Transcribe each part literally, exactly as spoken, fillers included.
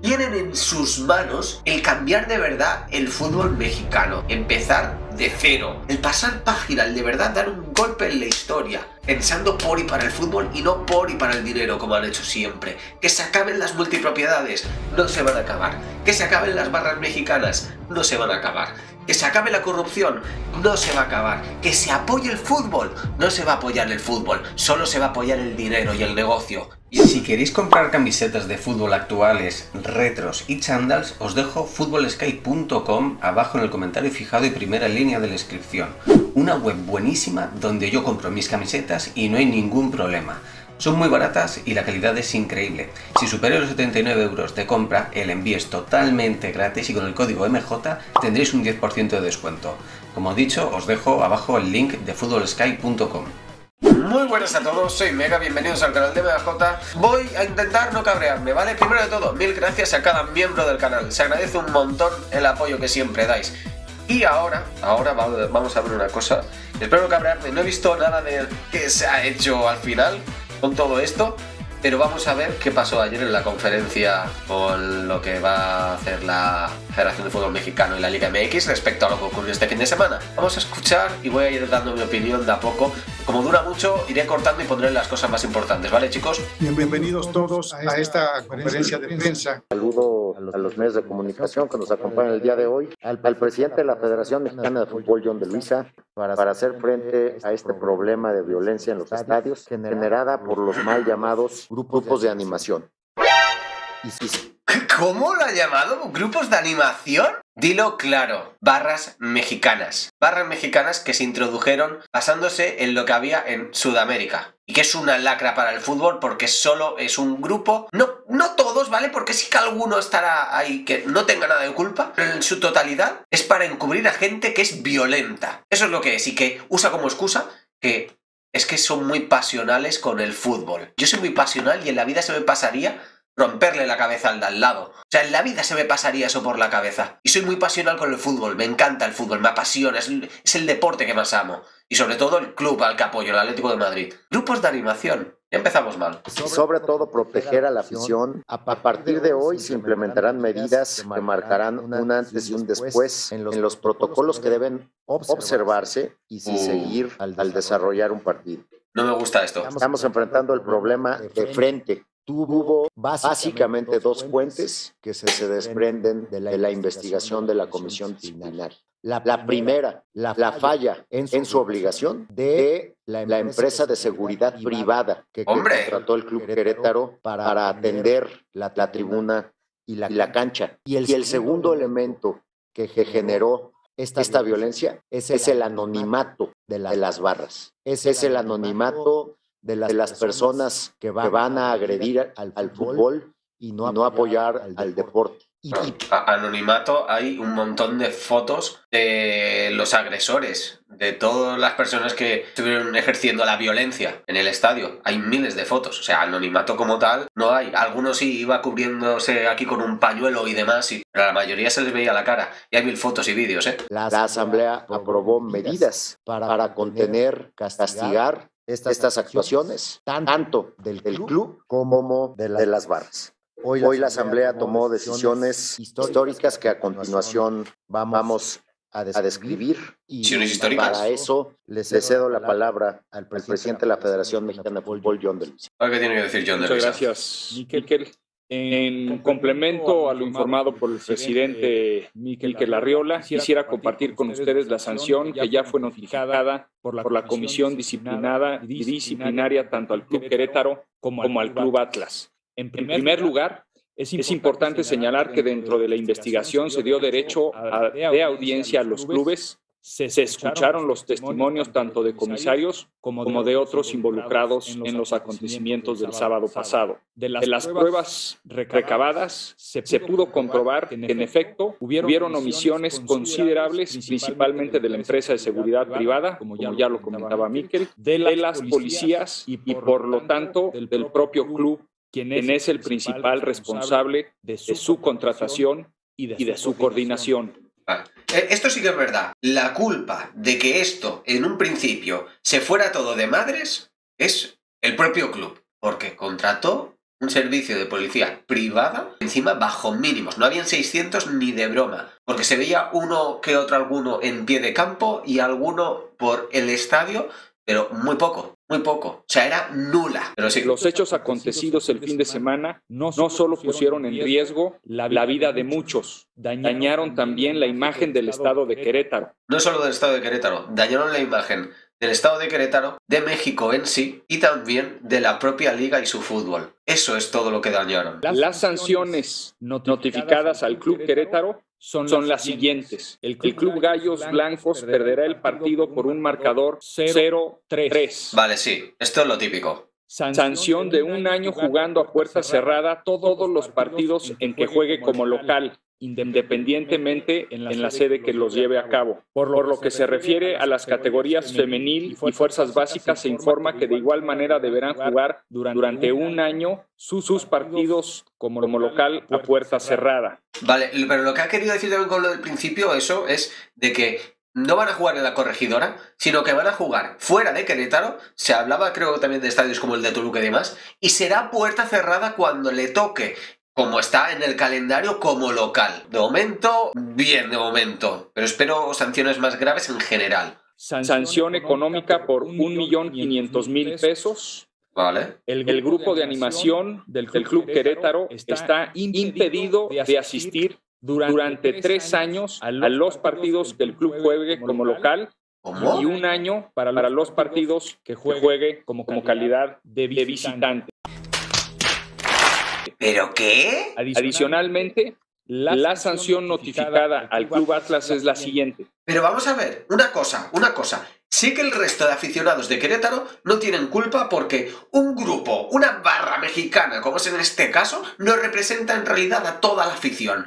Tienen en sus manos el cambiar de verdad el fútbol mexicano, empezar de cero, el pasar página, el de verdad dar un golpe en la historia, pensando por y para el fútbol y no por y para el dinero como han hecho siempre. Que se acaben las multipropiedades, no se van a acabar. Que se acaben las barras mexicanas, no se van a acabar. Que se acabe la corrupción, no se va a acabar. Que se apoye el fútbol, no se va a apoyar el fútbol, solo se va a apoyar el dinero y el negocio. Y si queréis comprar camisetas de fútbol actuales, retros y chándals, os dejo futbol sky punto com abajo en el comentario fijado y primera línea de la descripción. Una web buenísima donde yo compro mis camisetas y no hay ningún problema. Son muy baratas y la calidad es increíble. Si superáis los setenta y nueve euros de compra, el envío es totalmente gratis y con el código M J tendréis un diez por ciento de descuento. Como dicho, os dejo abajo el link de futbol sky punto com. Muy buenas a todos, soy Mega, bienvenidos al canal de M J. Voy a intentar no cabrearme, ¿vale? Primero de todo, mil gracias a cada miembro del canal. Se agradece un montón el apoyo que siempre dais. Y ahora, ahora vamos a ver una cosa. Espero no cabrearme, no he visto nada de que se ha hecho al final con todo esto, pero vamos a ver qué pasó ayer en la conferencia con lo que va a hacer la Federación de Fútbol Mexicano y la Liga M X respecto a lo que ocurrió este fin de semana. Vamos a escuchar y voy a ir dando mi opinión de a poco. Como dura mucho, iré cortando y pondré las cosas más importantes, ¿vale, chicos? Bien, bienvenidos todos a esta conferencia de prensa. Saludo a los, a los medios de comunicación que nos acompañan el día de hoy, al, al presidente de la Federación Mexicana de Fútbol, Yon de Luisa, para hacer frente a este problema de violencia en los estadios generada por los mal llamados grupos de animación. ¿Cómo lo ha llamado? ¿Grupos de animación? Dilo claro, barras mexicanas. Barras mexicanas que se introdujeron basándose en lo que había en Sudamérica. Y que es una lacra para el fútbol porque solo es un grupo. No, no todos, ¿vale? Porque sí que alguno estará ahí que no tenga nada de culpa. Pero en su totalidad es para encubrir a gente que es violenta. Eso es lo que es y que usa como excusa que es que son muy pasionales con el fútbol. Yo soy muy pasional y en la vida se me pasaría romperle la cabeza al de al lado. O sea, en la vida se me pasaría eso por la cabeza. Y soy muy pasional con el fútbol, me encanta el fútbol, me apasiona, es el, es el deporte que más amo. Y sobre todo el club al que apoyo, el Atlético de Madrid. Grupos de animación, ya empezamos mal. Y sobre todo proteger a la afición. A partir de hoy se implementarán medidas que marcarán un antes y un después en los protocolos que deben observarse y seguir al desarrollar un partido. No me gusta esto. Estamos enfrentando el problema de frente. Tuvo básicamente dos fuentes que se desprenden de la investigación de la comisión disciplinaria. La primera, la falla en su obligación de la empresa de seguridad privada que contrató el Club Querétaro para atender la tribuna y la cancha. Y el segundo elemento que generó esta violencia es el anonimato de las barras. Es el anonimato de las, de las personas, personas que, van que van a agredir al, al, al fútbol y no, no apoyar al, al deporte. Y, y... Anonimato, hay un montón de fotos de los agresores, de todas las personas que estuvieron ejerciendo la violencia en el estadio. Hay miles de fotos, o sea, anonimato como tal no hay. Algunos sí iba cubriéndose aquí con un pañuelo y demás, y... pero a la mayoría se les veía la cara. Y hay mil fotos y vídeos, ¿eh? La Asamblea aprobó medidas para, para contener, castigar Estas, Estas actuaciones, tanto del, del club como de, la, de las barras. Hoy la, Hoy la Asamblea tomó decisiones históricas, históricas que a continuación vamos a describir. Y para eso le cedo la palabra al presidente de la Federación Mexicana de Fútbol, Yon de Luisa. ¿Qué tiene que decir Yon de Luisa? Muchas gracias, Mikel. En complemento a lo informado por el presidente Mikel Arriola, quisiera compartir con ustedes la sanción que ya fue notificada por la comisión disciplinada y disciplinaria tanto al Club Querétaro como al Club Atlas. En primer lugar, es importante señalar que dentro de la investigación se dio derecho a, de audiencia a los clubes. Se escucharon los testimonios tanto de comisarios como de otros involucrados en los acontecimientos del sábado pasado. De las pruebas recabadas, se pudo comprobar que en efecto hubieron omisiones considerables, principalmente de la empresa de seguridad privada, como ya lo comentaba Mikel, de las policías y por lo tanto del propio club, quien es el principal responsable de su contratación y de su coordinación. Ah, esto sí que es verdad. La culpa de que esto, en un principio, se fuera todo de madres es el propio club, porque contrató un servicio de policía privada, encima bajo mínimos, no habían seiscientos ni de broma, porque se veía uno que otro alguno en pie de campo y alguno por el estadio, pero muy poco, muy poco, o sea, era nula. Pero sí, los hechos acontecidos el fin de semana no solo pusieron en riesgo la vida de muchos, dañaron también la imagen del estado de Querétaro. No solo del estado de Querétaro, dañaron la imagen del estado de Querétaro, de México en sí y también de la propia liga y su fútbol. Eso es todo lo que dañaron. Las sanciones notificadas al Club Querétaro son, son las siguientes. El club, el club Gallos Blancos perderá el partido por un marcador cero tres. Vale, sí, esto es lo típico. Sanción de un año jugando a puerta cerrada todos los partidos en que juegue como local, independientemente en la, en la sede que los lleve a cabo. Por lo, por lo que se refiere a las categorías femenil y fuerzas básicas, se informa que de igual manera deberán jugar durante un año sus, sus partidos como, como local a puerta cerrada. Vale, pero lo que ha querido decir también con lo del principio, eso es de que no van a jugar en la Corregidora, sino que van a jugar fuera de Querétaro. Se hablaba, creo, también de estadios como el de Toluca y demás, y será puerta cerrada cuando le toque, como está en el calendario, como local. De momento, bien de momento, pero espero sanciones más graves en general. Sanción económica por un millón quinientos mil pesos. Vale. El, el grupo de animación del, del Club Querétaro está impedido de asistir Durante, durante tres años a los, a los partidos que el club juegue como local, ¿cómo? Y un año para, para los partidos que juegue, que juegue como, como calidad de visitante. ¿Pero qué? Adicionalmente, la, la sanción notificada al Club Atlas es la siguiente. Pero vamos a ver, una cosa, una cosa. Sí que el resto de aficionados de Querétaro no tienen culpa porque un grupo, una barra mexicana, como es en este caso, no representa en realidad a toda la afición.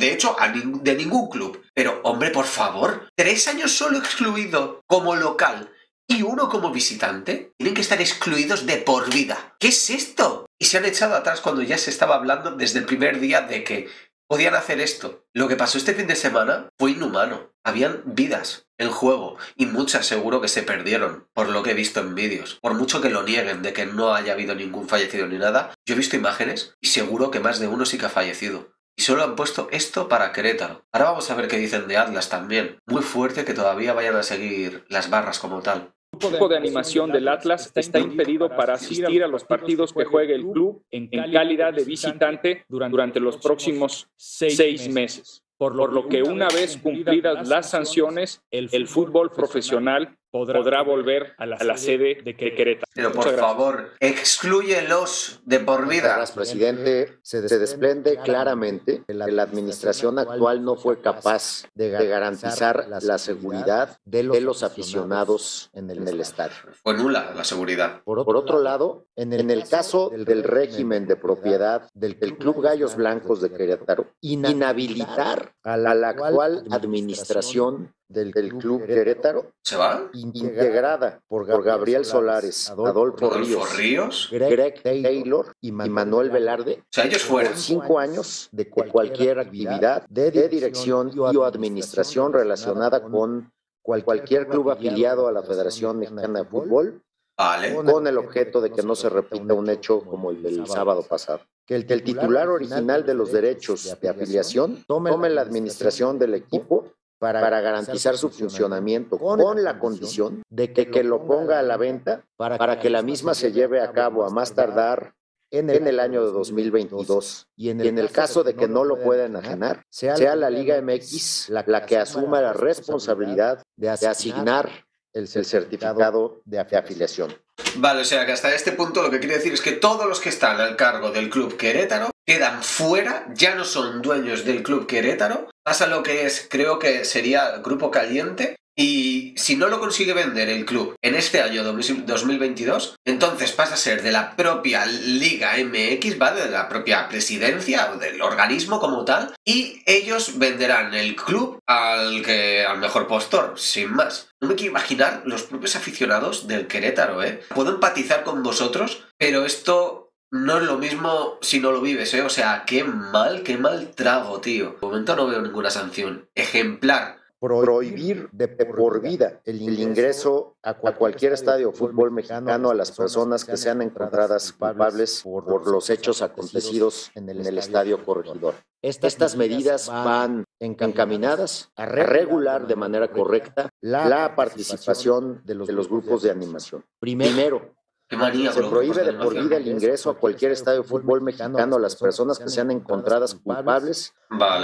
De hecho, a ning- de ningún club. Pero, hombre, por favor, tres años solo excluido como local y uno como visitante, tienen que estar excluidos de por vida. ¿Qué es esto? Y se han echado atrás cuando ya se estaba hablando desde el primer día de que podían hacer esto. Lo que pasó este fin de semana fue inhumano. Habían vidas en juego y muchas seguro que se perdieron, por lo que he visto en vídeos. Por mucho que lo nieguen de que no haya habido ningún fallecido ni nada, yo he visto imágenes y seguro que más de uno sí que ha fallecido. Y solo han puesto esto para Querétaro. Ahora vamos a ver qué dicen de Atlas también. Muy fuerte que todavía vayan a seguir las barras como tal. El grupo de animación del Atlas está impedido para asistir a los partidos que juegue el club en calidad de visitante durante los próximos seis meses. Por lo que una vez cumplidas las sanciones, el fútbol profesional podrá volver a la sede de Querétaro. Pero por favor, exclúyelos de por vida. El presidente, se desprende claramente que la administración actual no fue capaz de garantizar la seguridad de los aficionados en el estadio. Fue nula la seguridad. Por otro lado, en el caso del régimen de propiedad del Club Gallos Blancos de Querétaro, inhabilitar a la actual administración del, del Club, Club Querétaro, ¿se va? Integrada por Gabriel Solares, Adolfo, Adolfo Ríos, Ríos Greg, Greg Taylor y Manuel Velarde. O sea, ellos fueron cinco años de cualquier actividad de dirección y administración relacionada con cualquier club afiliado a la Federación Mexicana de Fútbol, vale, con el objeto de que no se repita un hecho como el del sábado pasado. Que el, que el titular original de los derechos de afiliación tome la administración del equipo Para, para garantizar su funcionamiento con, con la condición de que, que lo ponga a la venta para, para que la misma se lleve a cabo a más tardar en el, en el año de dos mil veintidós y en el, y en el caso de que no lo pueda enajenar, sea la Liga M X la, la que asuma la responsabilidad de asignar el, el certificado de afiliación. Vale, o sea que hasta este punto lo que quiere decir es que todos los que están al cargo del Club Querétaro quedan fuera, ya no son dueños del Club Querétaro, pasa lo que es, creo que sería Grupo Caliente, y si no lo consigue vender el club en este año dos mil veintidós, entonces pasa a ser de la propia Liga M X, ¿vale? De la propia presidencia o del organismo como tal, y ellos venderán el club al, que, al mejor postor, sin más. No me quiero imaginar los propios aficionados del Querétaro, ¿eh? Puedo empatizar con vosotros, pero esto no es lo mismo si no lo vives, ¿eh? O sea, qué mal, qué mal trago, tío. De momento no veo ninguna sanción ejemplar prohibir de por vida el ingreso a cualquier estadio de fútbol mexicano a las personas que sean encontradas culpables por los hechos acontecidos en el Estadio Corregidora. Estas medidas van encaminadas a regular de manera correcta la participación de los grupos de animación. Primero, se prohíbe de por vida el ingreso a cualquier estadio de fútbol mexicano a las personas que sean encontradas culpables.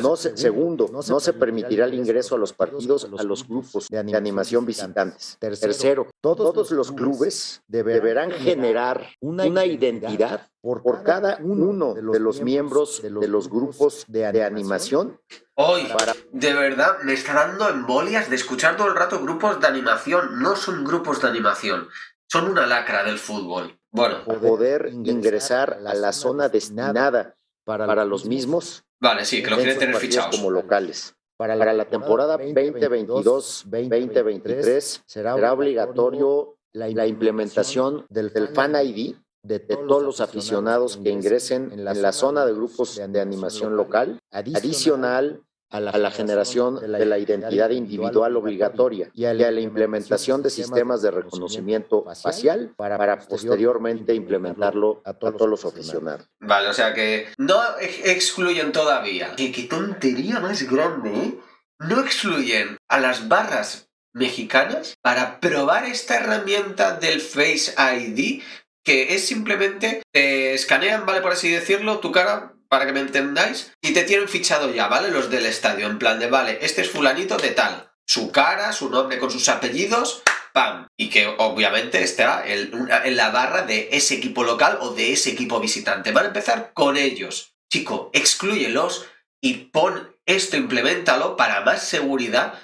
No se, segundo, no se permitirá el ingreso a los partidos a los grupos de animación visitantes. Tercero, todos los clubes deberán generar una identidad por cada uno de los miembros de los grupos de animación. Hoy, de verdad, me está dando embolias de escuchar todo el rato grupos de animación. No son grupos de animación. Son una lacra del fútbol. Bueno, poder ingresar a la zona destinada para los mismos. Vale, sí, que lo quieren tener fichados como locales. Para la, para la temporada veinte veintidós veinte veintitrés será obligatorio la, la implementación del, del Fan I D de, de todos los aficionados que ingresen en la, en la zona de grupos de animación local, adicional a la, a la generación de la, de la identidad individual obligatoria y a la, y a la implementación de sistemas de reconocimiento facial para, para posteriormente implementarlo a todos, a todos los aficionados. Vale, o sea que no excluyen todavía. ¡Qué, qué tontería más grande, eh! No excluyen a las barras mexicanas para probar esta herramienta del Face I D, que es simplemente te escanean, vale, por así decirlo, tu cara, para que me entendáis, y te tienen fichado ya, ¿vale? Los del estadio, en plan de, vale, este es fulanito de tal, su cara, su nombre con sus apellidos, ¡pam! Y que obviamente está en, una, en la barra de ese equipo local o de ese equipo visitante. Van a empezar con ellos. Chico, exclúyelos y pon esto, implementalo para más seguridad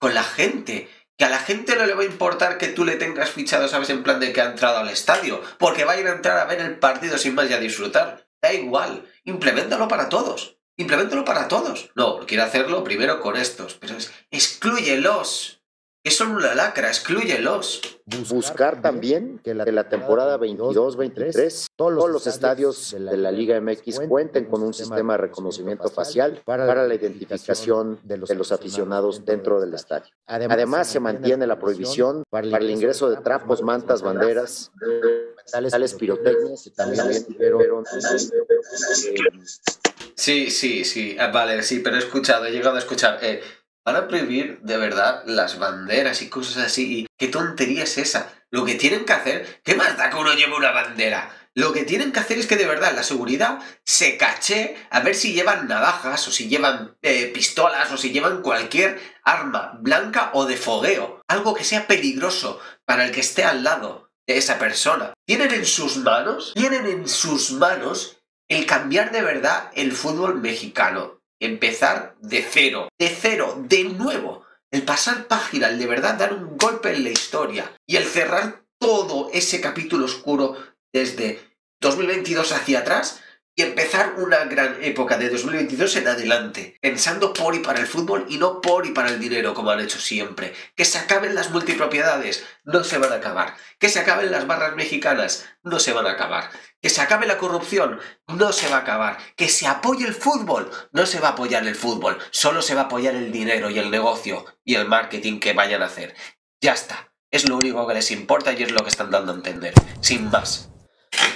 con la gente. Que a la gente no le va a importar que tú le tengas fichado, ¿sabes? En plan de que ha entrado al estadio, porque va a ir a entrar a ver el partido sin más y a disfrutar. Da igual, implementalo para todos, implementalo para todos. No, quiero hacerlo primero con estos, pero es, exclúyelos, que son una lacra, exclúyelos. Buscar también que la, que la temporada veintidós veintitrés todos los, los estadios de la, de la Liga M X cuenten con un sistema de reconocimiento facial para, para la identificación de los, de los aficionados dentro del estadio. Además, Además se mantiene la prohibición para el ingreso de trapos, mantas, banderas, tales pirotecnias y también... Sí, sí, sí, vale, sí, pero he escuchado, he llegado a escuchar... Eh, Van a prohibir de verdad las banderas y cosas así. ¿Y qué tontería es esa? Lo que tienen que hacer... ¿Qué más da que uno lleve una bandera? Lo que tienen que hacer es que de verdad la seguridad se caché a ver si llevan navajas o si llevan eh, pistolas o si llevan cualquier arma blanca o de fogueo. Algo que sea peligroso para el que esté al lado de esa persona. Tienen en sus manos, tienen en sus manos el cambiar de verdad el fútbol mexicano. Empezar de cero, de cero, de nuevo. El pasar página, el de verdad dar un golpe en la historia y el cerrar todo ese capítulo oscuro desde dos mil veintidós hacia atrás y empezar una gran época de dos mil veintidós en adelante, pensando por y para el fútbol y no por y para el dinero como han hecho siempre. Que se acaben las multipropiedades, no se van a acabar. Que se acaben las barras mexicanas, no se van a acabar. Que se acabe la corrupción, no se va a acabar. Que se apoye el fútbol, no se va a apoyar el fútbol. Solo se va a apoyar el dinero y el negocio y el marketing que vayan a hacer. Ya está, es lo único que les importa y es lo que están dando a entender, sin más.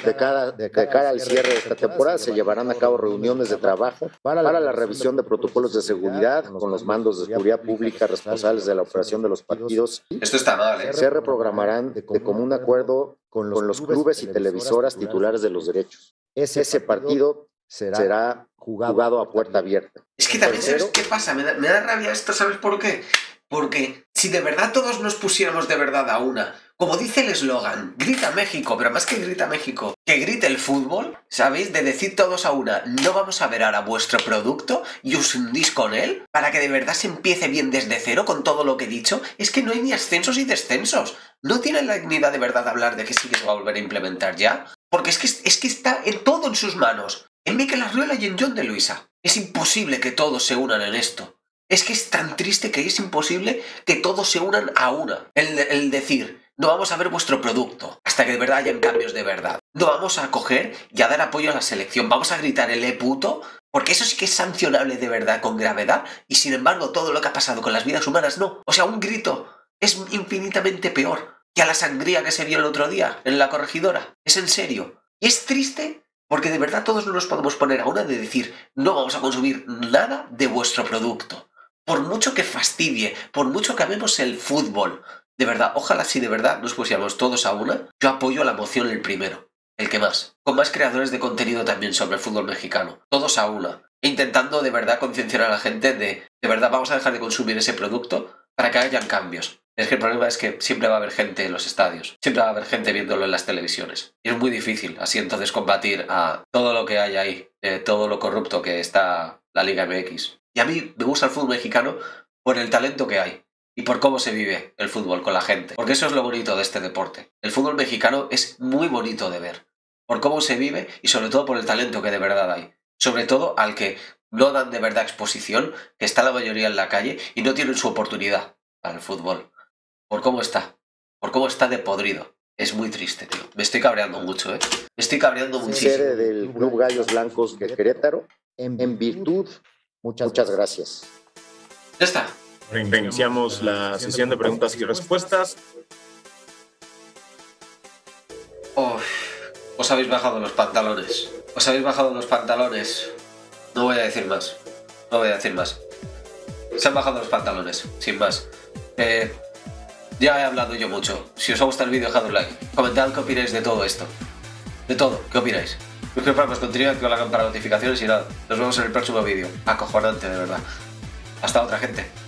De cara, de cara al cierre de esta temporada se llevarán a cabo reuniones de trabajo para la revisión de protocolos de seguridad con los mandos de seguridad pública responsables de la operación de los partidos. Esto está mal, ¿eh? Se reprogramarán de común acuerdo con los clubes y televisoras titulares de los derechos. Ese partido será jugado a puerta abierta. Es que también, ¿sabes qué pasa? Me da, me da rabia esto, ¿sabes por qué? Porque si de verdad todos nos pusiéramos de verdad a una, como dice el eslogan, grita México, pero más que grita México, que grite el fútbol, ¿sabéis? De decir todos a una, no vamos a ver ahora vuestro producto y os hundís con él, para que de verdad se empiece bien desde cero con todo lo que he dicho, es que no hay ni ascensos ni descensos. ¿No tienen la dignidad de verdad de hablar de que sí que se va a volver a implementar ya? Porque es que, es que está en todo en sus manos, en Mikel Arriola y en Yon de Luisa. Es imposible que todos se unan en esto. Es que es tan triste que es imposible que todos se unan a una. El, el decir, no vamos a ver vuestro producto hasta que de verdad hayan cambios de verdad. No vamos a coger y a dar apoyo a la selección. Vamos a gritar el e puto Porque eso sí que es sancionable de verdad, con gravedad, y sin embargo todo lo que ha pasado con las vidas humanas no. O sea, un grito es infinitamente peor que a la sangría que se vio el otro día en la Corregidora. Es en serio. Y es triste porque de verdad todos no nos podemos poner a una de decir no vamos a consumir nada de vuestro producto. Por mucho que fastidie, por mucho que amemos el fútbol. De verdad, ojalá si de verdad nos pusiéramos todos a una, yo apoyo la moción el primero. El que más, con más creadores de contenido también sobre el fútbol mexicano, todos a una, intentando de verdad concienciar a la gente de, de verdad vamos a dejar de consumir ese producto para que hayan cambios. Es que el problema es que siempre va a haber gente en los estadios, siempre va a haber gente viéndolo en las televisiones. Y es muy difícil así entonces combatir a todo lo que hay ahí, eh, todo lo corrupto que está la Liga M X. Y a mí me gusta el fútbol mexicano por el talento que hay. Y por cómo se vive el fútbol con la gente. Porque eso es lo bonito de este deporte. El fútbol mexicano es muy bonito de ver. Por cómo se vive y sobre todo por el talento que de verdad hay. Sobre todo al que no dan de verdad exposición, que está la mayoría en la calle y no tienen su oportunidad para el fútbol. Por cómo está. Por cómo está de podrido. Es muy triste, tío. Me estoy cabreando mucho, ¿eh? Me estoy cabreando muchísimo. Sede del Club Gallos Blancos de Querétaro. En virtud, muchas, muchas gracias. Ya está. Reiniciamos la sesión de preguntas y respuestas. Oh, os habéis bajado los pantalones. Os habéis bajado los pantalones. No voy a decir más. No voy a decir más. Se han bajado los pantalones, sin más. Eh, ya he hablado yo mucho. Si os ha gustado el vídeo, dejad un like. Comentad qué opináis de todo esto. De todo, ¿qué opináis? Suscribiros para más contenido, activad la campana de notificaciones y nada. Nos vemos en el próximo vídeo. Acojonante, de verdad. Hasta otra, gente.